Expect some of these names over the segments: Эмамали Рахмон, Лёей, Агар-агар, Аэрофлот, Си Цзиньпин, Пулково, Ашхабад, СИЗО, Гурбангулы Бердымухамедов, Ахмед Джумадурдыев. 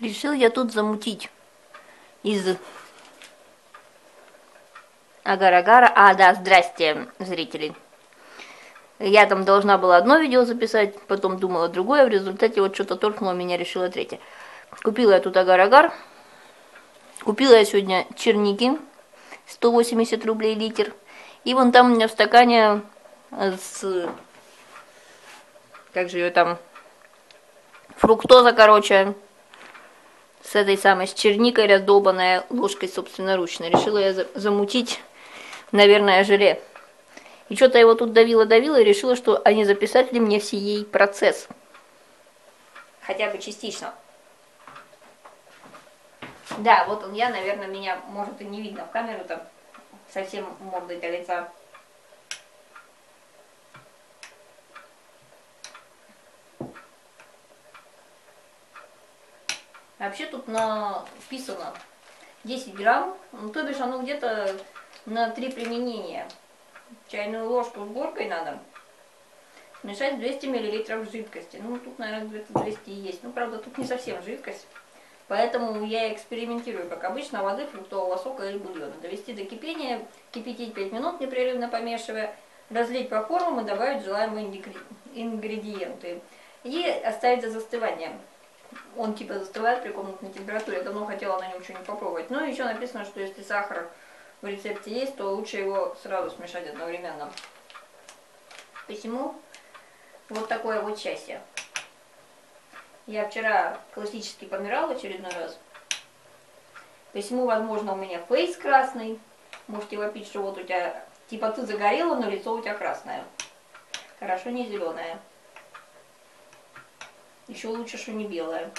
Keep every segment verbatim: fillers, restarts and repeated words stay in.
Решил я тут замутить из агар-агара. А, да, здрасте, зрители. Я там должна была одно видео записать, потом думала другое, в результате вот что-то торкнуло меня, решила третье. Купила я тут агар-агар. Купила я сегодня черники, сто восемьдесят рублей литр. И вон там у меня в стакане с... Как же ее там? Фруктоза, короче. С этой самой, с черникой, раздолбанная ложкой собственноручно. Решила я замутить, наверное, желе. И что-то его тут давила-давила и решила, что они записали ли мне сей процесс. Хотя бы частично. Да, вот он я, наверное, меня, может, и не видно в камеру, там совсем мордой до лица. Вообще тут написано десять грамм, ну, то бишь оно где-то на три применения. Чайную ложку с горкой надо смешать двести миллилитров жидкости. Ну, тут, наверное, где-то двести есть. Ну, правда, тут не совсем жидкость. Поэтому я экспериментирую, как обычно, воды, фруктового сока или бульона. Довести до кипения, кипятить пять минут, непрерывно помешивая, разлить по формам и добавить желаемые ингредиенты. И оставить до застывания. Он типа застывает при комнатной температуре. Я давно хотела на нем что-нибудь попробовать. Но еще написано, что если сахар в рецепте есть, то лучше его сразу смешать одновременно. Посему вот такое вот счастье. Я вчера классически помирала в очередной раз. Посему, возможно, у меня фейс красный. Можете вопить, что вот у тебя... Типа ты загорела, но лицо у тебя красное. Хорошо, не зеленое. Еще лучше, что не белое.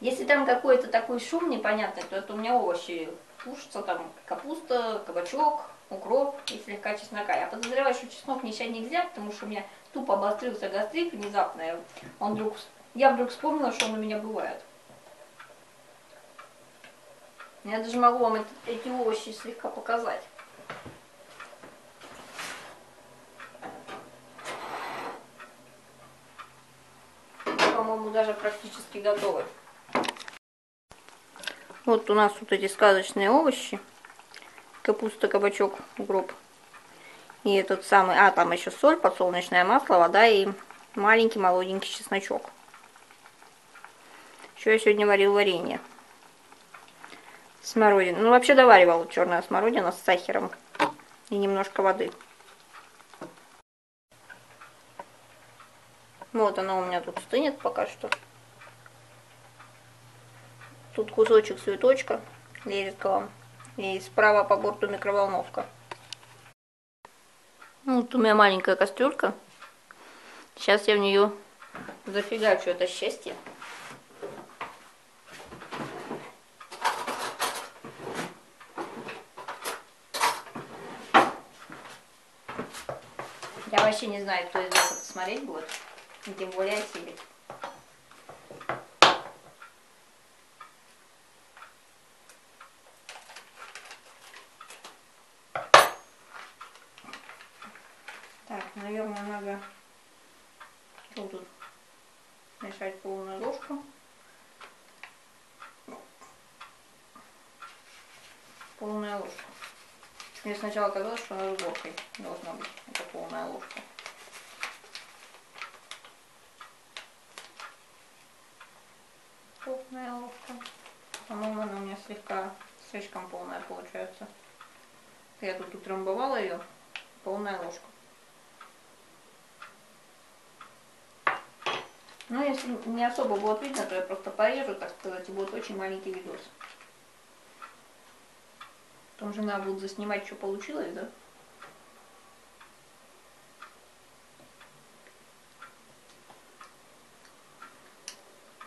Если там какой-то такой шум непонятный, то это у меня овощи тушатся, там капуста, кабачок, укроп и слегка чеснока. Я подозреваю, что чеснок мешать нельзя, потому что у меня тупо обострился гастрит внезапно. Он вдруг... Я вдруг вспомнила, что он у меня бывает. Я даже могу вам эти овощи слегка показать. По-моему, даже практически готовы. Вот у нас тут эти сказочные овощи. Капуста, кабачок, укроп. И этот самый... А, там еще соль, подсолнечное масло, вода и маленький молоденький чесночок. Еще я сегодня варил варенье. Смородина. Ну, вообще доваривала черная смородина с сахаром. И немножко воды. Вот оно у меня тут стынет пока что. Тут кусочек цветочка лезет к вам. И справа по борту микроволновка. Вот у меня маленькая кастрюлька. Сейчас я в нее зафигачу это счастье. Я вообще не знаю, кто из вас это смотреть будет. И тем более осилить. Так, наверное, надо тут мешать полную ложку. Полная ложка. Мне сначала казалось, что она с горкой должна быть. Это полная ложка. Полная ложка. По-моему, она у меня слегка слишком полная получается. Я тут утрамбовала ее. Полная ложка. Ну, если не особо будет видно, то я просто порежу, так сказать, и будет очень маленький видос. Потом жена будет заснимать, что получилось, да?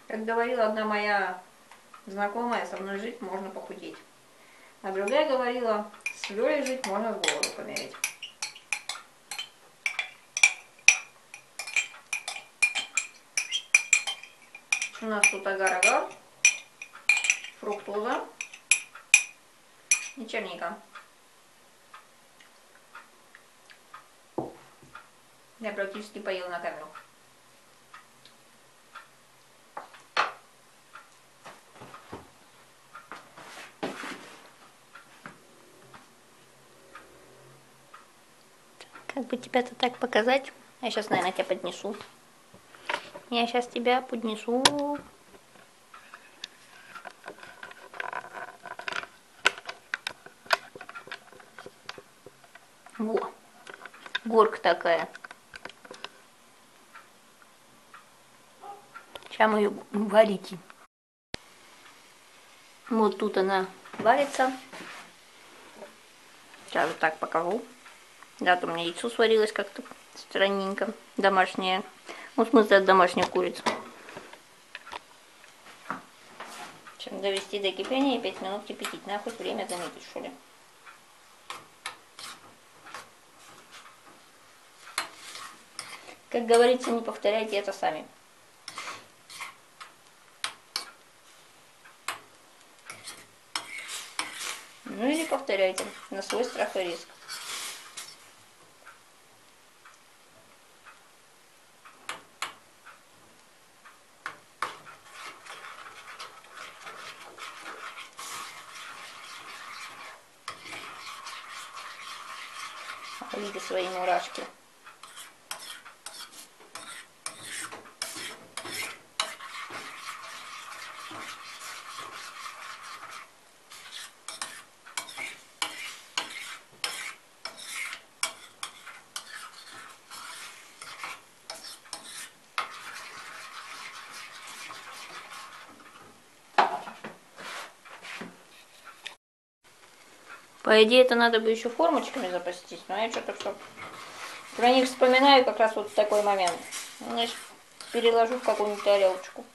Как говорила одна моя знакомая, со мной жить можно похудеть. А другая говорила, с Лёей жить можно с голоду помереть. У нас тут агар-агар, фруктоза и черника. Я практически поела на камеру. как бы тебя-то так показать. Я сейчас, наверное, тебя поднесу. Я сейчас тебя поднесу. Во, горка такая. Сейчас мы ее варите. Вот тут она варится. Сейчас вот так покажу. Да, то у меня яйцо сварилось как-то странненько. Домашнее. Ну, в смысле, от домашней курицы. Чем довести до кипения и пять минут кипятить. На хоть время заметить, что ли. Как говорится, не повторяйте это сами. Ну или повторяйте на свой страх и риск. Видите свои мурашки. По идее, это надо бы еще формочками запастись, но я что-то все про них вспоминаю как раз вот в такой момент. Я переложу в какую-нибудь тарелочку.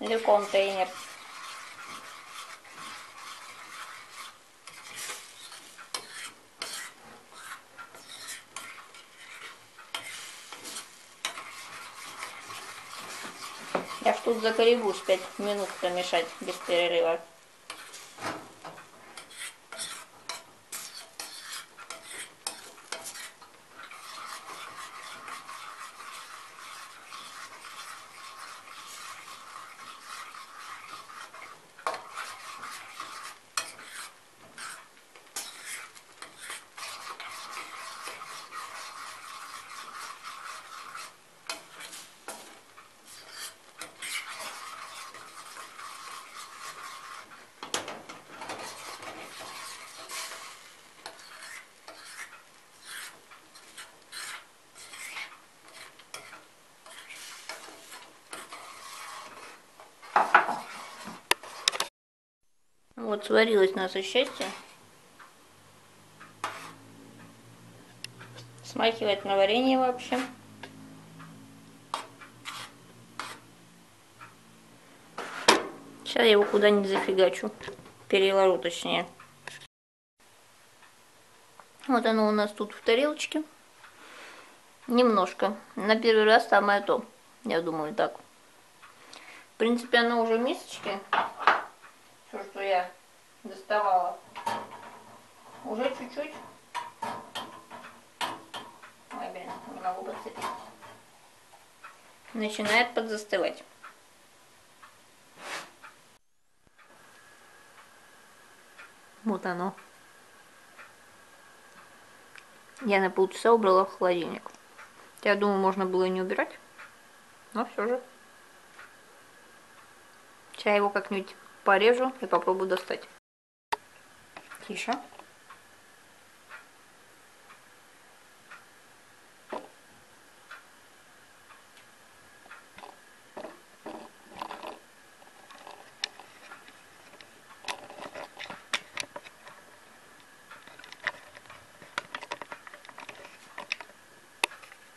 Или контейнер. Я ж тут закоребусь пять минут помешать без перерыва. Вот сварилось наше счастье. Смахивает на варенье вообще. Сейчас я его куда-нибудь зафигачу. Переложу, точнее. Вот оно у нас тут в тарелочке. Немножко. На первый раз самое то. Я думаю, так. В принципе, оно уже в мисочке. Все, что я доставала. Уже чуть-чуть. Ой, блин, не могу подцепить. Начинает подзастывать. Вот оно. Я на полчаса убрала в холодильник. Я думаю, можно было и не убирать. Но все же. Сейчас его как-нибудь порежу и попробую достать. Тише.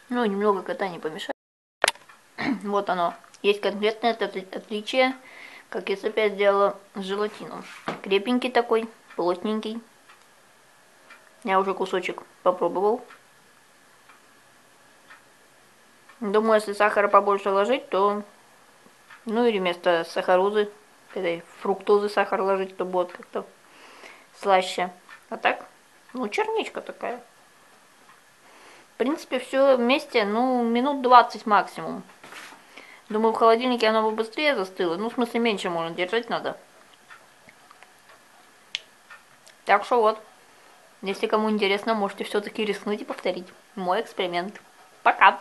Ну, немного кота не помешает. Вот оно. Есть конкретное отличие. Как если бы я сделала с желатином. Крепенький такой, плотненький. Я уже кусочек попробовал. Думаю, если сахара побольше ложить, то... Ну или вместо сахарозы, этой фруктозы сахар ложить, то будет как-то слаще. А так, ну черничка такая. В принципе, все вместе, ну минут двадцать максимум. Думаю, в холодильнике оно бы быстрее застыло. Ну, в смысле, меньше можно держать надо. Так что вот. Если кому интересно, можете все-таки рискнуть и повторить мой эксперимент. Пока!